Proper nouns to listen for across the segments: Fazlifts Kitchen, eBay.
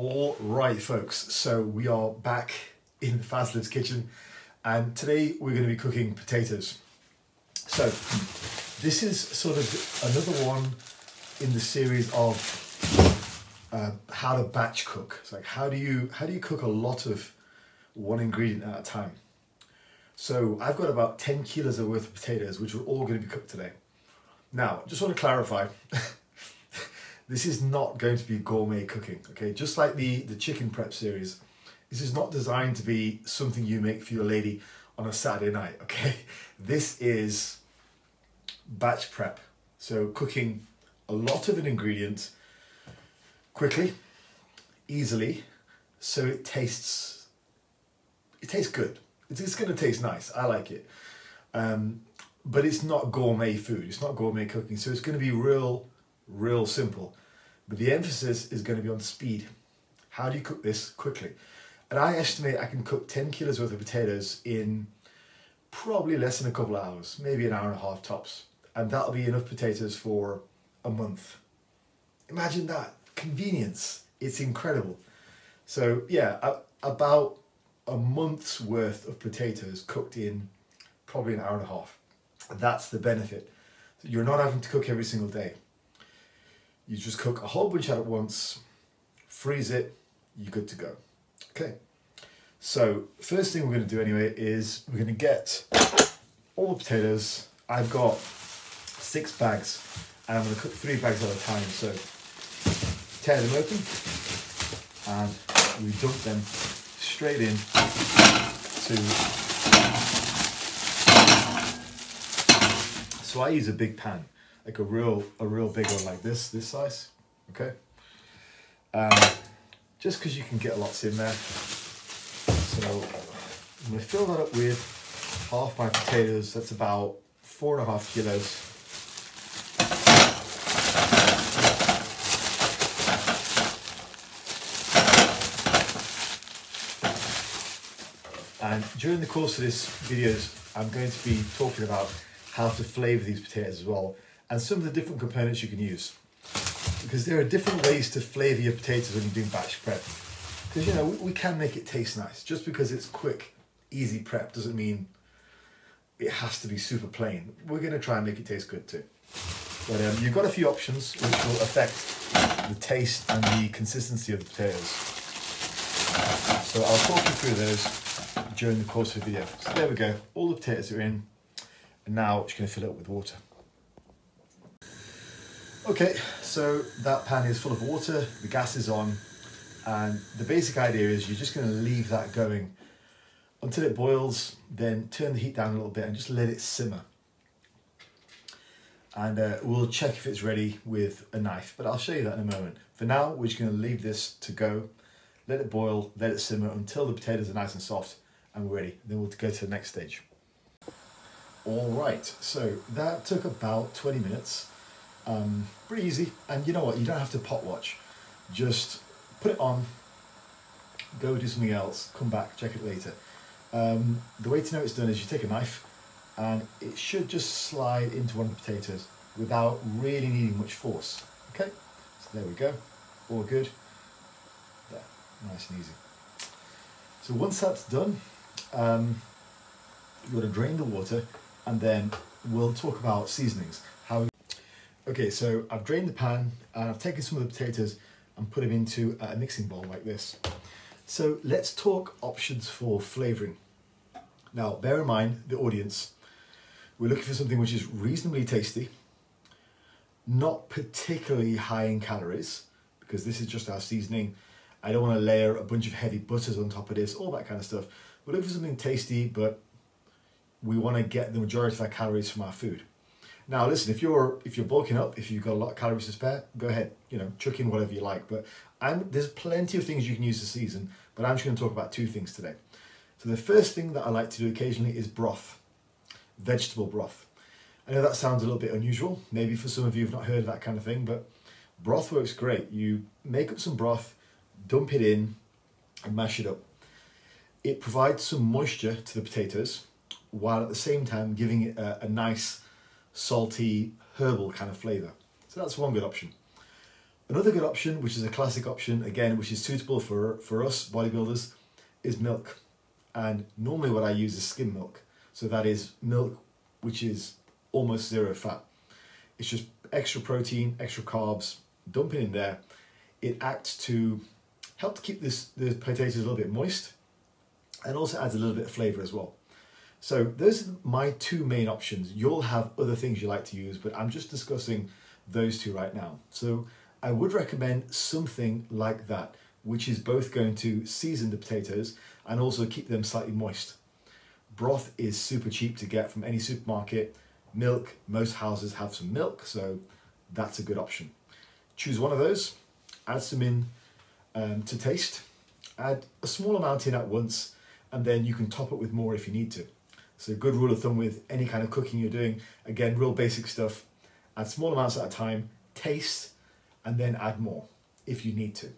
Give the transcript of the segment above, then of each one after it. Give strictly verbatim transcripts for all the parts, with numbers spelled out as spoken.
All right, folks, so we are back in the Fazlifts kitchen, and today we're going to be cooking potatoes. So this is sort of another one in the series of uh, how to batch cook. It's like how do you how do you cook a lot of one ingredient at a time. So I've got about ten kilos of worth of potatoes, which are all going to be cooked today. Now, just want to clarify. This is not going to be gourmet cooking, okay? Just like the, the chicken prep series, this is not designed to be something you make for your lady on a Saturday night, okay? This is batch prep. So cooking a lot of an ingredient quickly, easily, so it tastes, it tastes good. It's, it's gonna taste nice, I like it. Um, but it's not gourmet food, it's not gourmet cooking, so it's gonna be real, real simple, but the emphasis is going to be on speed. How do you cook this quickly? And I estimate I can cook ten kilos worth of potatoes in probably less than a couple of hours, maybe an hour and a half tops, and that'll be enough potatoes for a month. Imagine that convenience, it's incredible. So yeah, about a month's worth of potatoes cooked in probably an hour and a half. That's the benefit. You're not having to cook every single day. You just cook a whole bunch at once, freeze it, you're good to go. Okay, so first thing we're gonna do anyway is we're gonna get all the potatoes. I've got six bags and I'm gonna cook three bags at a time. So tear them open and we dump them straight in to... So I use a big pan. Like a real, a real big one like this, this size, okay? Um, just because you can get lots in there. So I'm gonna fill that up with half my potatoes. That's about four and a half kilos. And during the course of this video, I'm going to be talking about how to flavor these potatoes as well, and some of the different components you can use, because there are different ways to flavour your potatoes when you're doing batch prep. Because, you know, we, we can make it taste nice. Just because it's quick, easy prep doesn't mean it has to be super plain. We're going to try and make it taste good too. But um, you've got a few options which will affect the taste and the consistency of the potatoes. So I'll talk you through those during the course of the video. So there we go, all the potatoes are in, and now I'm just going to fill it up with water. Okay, so that pan is full of water, the gas is on, and the basic idea is you're just going to leave that going until it boils, then turn the heat down a little bit and just let it simmer. And uh, we'll check if it's ready with a knife, but I'll show you that in a moment. For now, we're just going to leave this to go, let it boil, let it simmer until the potatoes are nice and soft and we're ready. Then we'll go to the next stage. All right, so that took about twenty minutes. Um, pretty easy, and you know what, you don't have to pot watch, just put it on, go do something else, come back, check it later. Um, the way to know it's done is you take a knife and it should just slide into one of the potatoes without really needing much force. Okay, so there we go, all good, there, nice and easy. So once that's done, um, you want to drain the water, and then we'll talk about seasonings. How we Okay, so I've drained the pan and I've taken some of the potatoes and put them into a mixing bowl like this. So let's talk options for flavouring. Now, bear in mind, the audience, we're looking for something which is reasonably tasty, not particularly high in calories, because this is just our seasoning. I don't want to layer a bunch of heavy butters on top of this, all that kind of stuff. We're looking for something tasty, but we want to get the majority of our calories from our food. Now listen, if you're if you're bulking up, if you've got a lot of calories to spare, go ahead, you know, chuck in whatever you like. But I'm, there's plenty of things you can use this season, but I'm just going to talk about two things today. So the first thing that I like to do occasionally is broth, vegetable broth. I know that sounds a little bit unusual, maybe for some of you who've not heard of that kind of thing, but broth works great. You make up some broth, dump it in, and mash it up. It provides some moisture to the potatoes, while at the same time giving it a, a nice, salty, herbal kind of flavour. So that's one good option. Another good option, which is a classic option, again, which is suitable for, for us bodybuilders, is milk. And normally what I use is skim milk. So that is milk which is almost zero fat. It's just extra protein, extra carbs, dumping in there. It acts to help to keep this, the potatoes a little bit moist, and also adds a little bit of flavour as well. So those are my two main options. You'll have other things you like to use, but I'm just discussing those two right now. So I would recommend something like that, which is both going to season the potatoes and also keep them slightly moist. Broth is super cheap to get from any supermarket. Milk, most houses have some milk, so that's a good option. Choose one of those, add some in um, to taste, add a small amount in at once, and then you can top it with more if you need to. So good rule of thumb with any kind of cooking you're doing, again, real basic stuff, add small amounts at a time, taste, and then add more if you need to.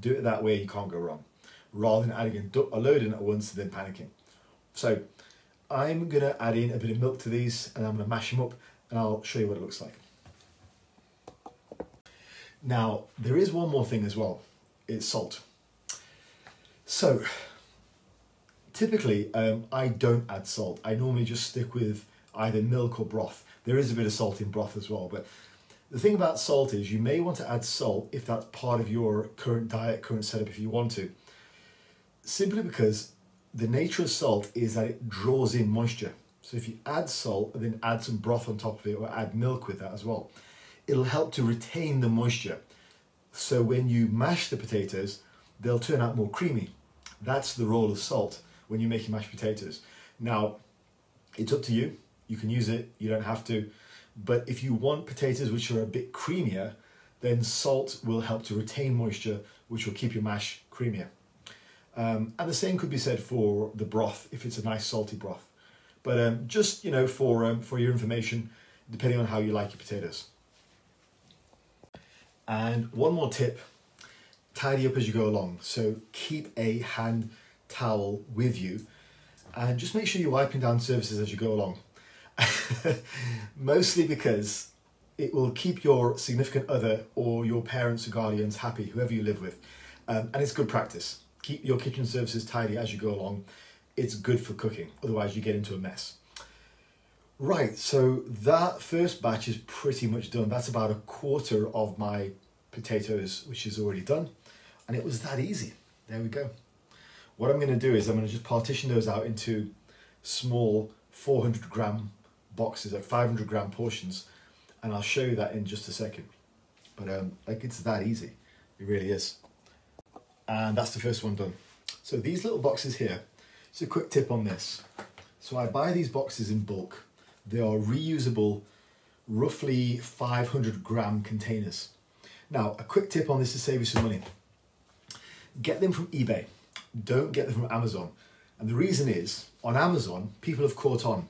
Do it that way, you can't go wrong, rather than adding a load in at once and then panicking. So I'm gonna add in a bit of milk to these, and I'm gonna mash them up, and I'll show you what it looks like. Now, there is one more thing as well, it's salt. So, typically, um, I don't add salt. I normally just stick with either milk or broth. There is a bit of salt in broth as well, but the thing about salt is you may want to add salt if that's part of your current diet, current setup, if you want to. Simply because the nature of salt is that it draws in moisture. So if you add salt and then add some broth on top of it, or add milk with that as well, it'll help to retain the moisture. So when you mash the potatoes, they'll turn out more creamy. That's the role of salt when you're making mashed potatoes. Now, it's up to you. You can use it, you don't have to. But if you want potatoes which are a bit creamier, then salt will help to retain moisture, which will keep your mash creamier. Um, and the same could be said for the broth, if it's a nice salty broth. But um, just, you know, for, um, for your information, depending on how you like your potatoes. And one more tip, tidy up as you go along. So keep a hand towel with you, and just make sure you're wiping down surfaces as you go along. Mostly because it will keep your significant other or your parents or guardians happy, whoever you live with. Um, and it's good practice. Keep your kitchen surfaces tidy as you go along. It's good for cooking, otherwise you get into a mess. Right, so that first batch is pretty much done. That's about a quarter of my potatoes, which is already done. And it was that easy. There we go. What I'm gonna do is I'm gonna just partition those out into small four hundred gram boxes, like five hundred gram portions. And I'll show you that in just a second. But um, like, it's that easy, it really is. And that's the first one done. So these little boxes here, just a quick tip on this. So I buy these boxes in bulk. They are reusable, roughly five hundred gram containers. Now, a quick tip on this to save you some money. Get them from eBay. Don't get them from Amazon. And the reason is, on Amazon, people have caught on.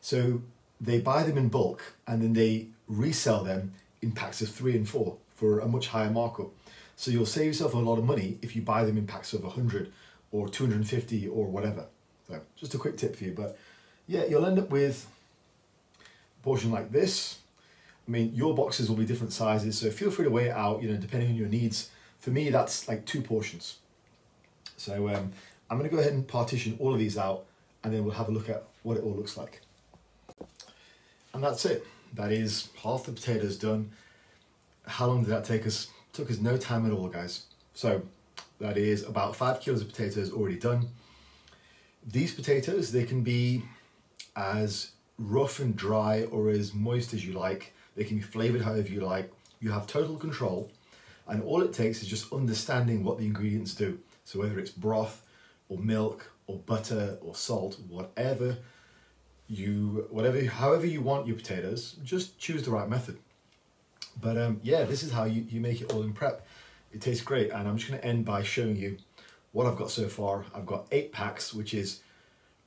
So they buy them in bulk and then they resell them in packs of three and four for a much higher markup. So you'll save yourself a lot of money if you buy them in packs of one hundred or two hundred fifty or whatever. So just a quick tip for you, but yeah, you'll end up with a portion like this. I mean, your boxes will be different sizes, so feel free to weigh it out, you know, depending on your needs. For me, that's like two portions. So um, I'm gonna go ahead and partition all of these out, and then we'll have a look at what it all looks like. And that's it. That is half the potatoes done. How long did that take us? It took us no time at all, guys. So that is about five kilos of potatoes already done. These potatoes, they can be as rough and dry or as moist as you like. They can be flavored however you like. You have total control, and all it takes is just understanding what the ingredients do. So whether it's broth or milk or butter or salt, whatever you, whatever, however you want your potatoes, just choose the right method. But um, yeah, this is how you, you make it all in prep. It tastes great, and I'm just gonna end by showing you what I've got so far. I've got eight packs, which is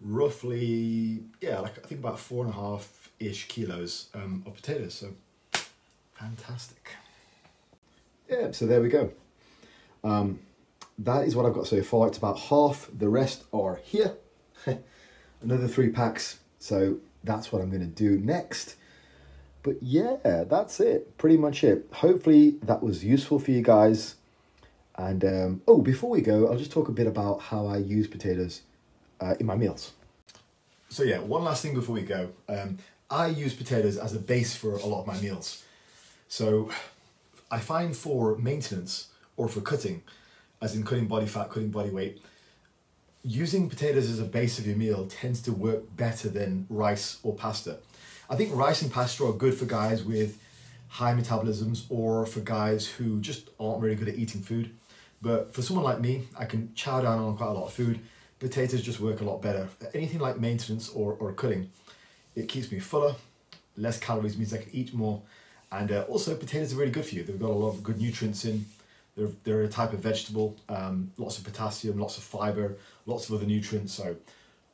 roughly, yeah, like I think about four and a half-ish kilos um, of potatoes, so fantastic. Yeah, so there we go. Um, that is what I've got so far. It's about half, the rest are here. Another three packs, so that's what I'm gonna do next. But yeah, that's it, pretty much it. Hopefully that was useful for you guys. And um, oh, before we go, I'll just talk a bit about how I use potatoes uh, in my meals. So yeah, one last thing before we go. Um, I use potatoes as a base for a lot of my meals. So I find for maintenance or for cutting, as in cutting body fat, cutting body weight, using potatoes as a base of your meal tends to work better than rice or pasta. I think rice and pasta are good for guys with high metabolisms or for guys who just aren't really good at eating food. But for someone like me, I can chow down on quite a lot of food. Potatoes just work a lot better. Anything like maintenance or, or cutting, it keeps me fuller, less calories means I can eat more. And uh, also potatoes are really good for you. They've got a lot of good nutrients in. They're, they're a type of vegetable, um, lots of potassium, lots of fiber, lots of other nutrients. So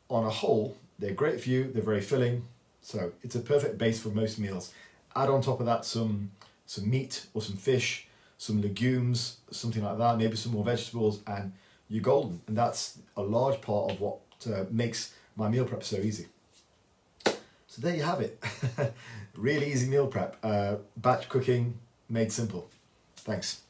on a whole, they're great for you, they're very filling. So it's a perfect base for most meals. Add on top of that some, some meat or some fish, some legumes, something like that, maybe some more vegetables, and you're golden. And that's a large part of what uh, makes my meal prep so easy. So there you have it. Really easy meal prep. Uh, batch cooking made simple. Thanks.